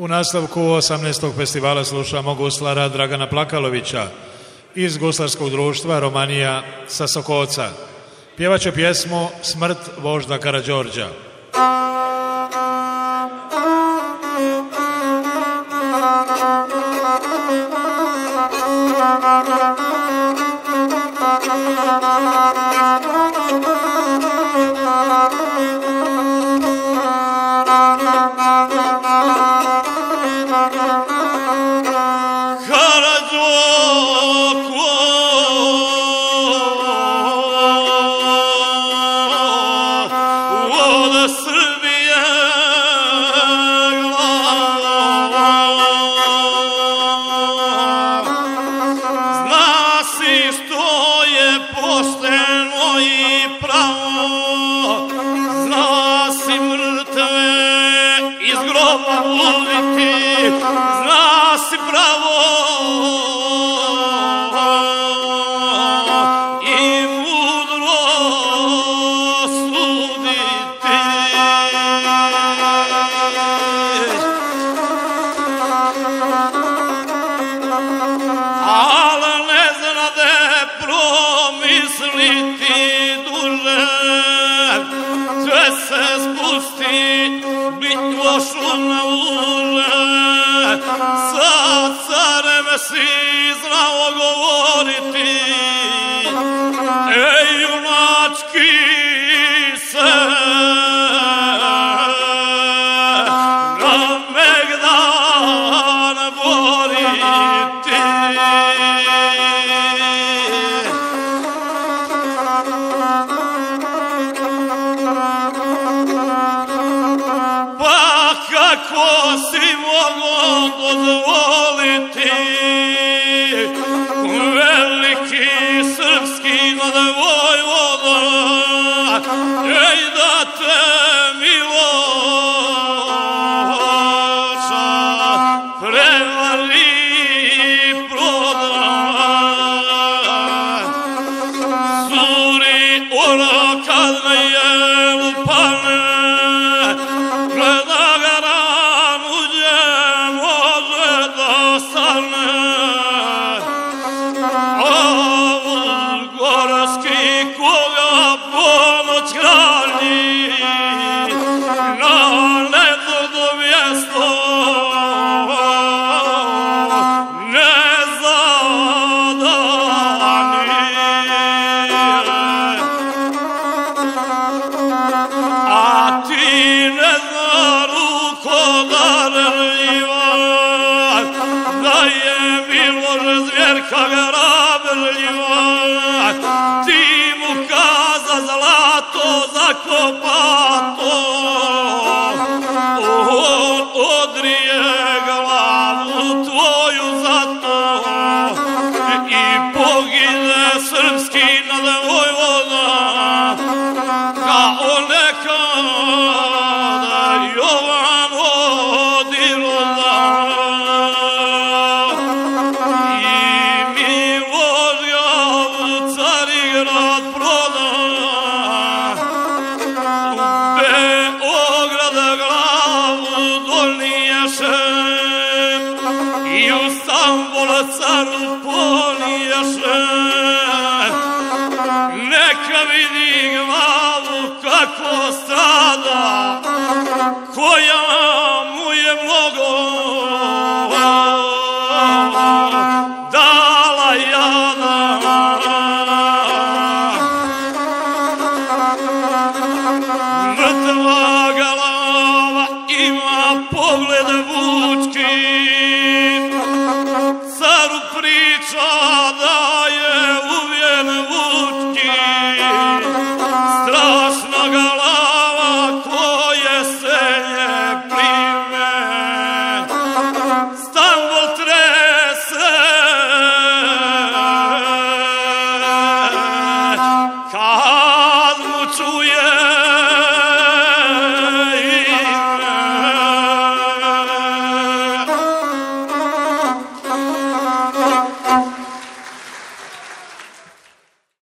U nastavku 18. festivala slušamo guslara Dragana Plakalovića iz Guslarskog društva Romanija sa Sokoca. Pjevaće pjesmu Smrt vožda Karađorđa. Hallelujah.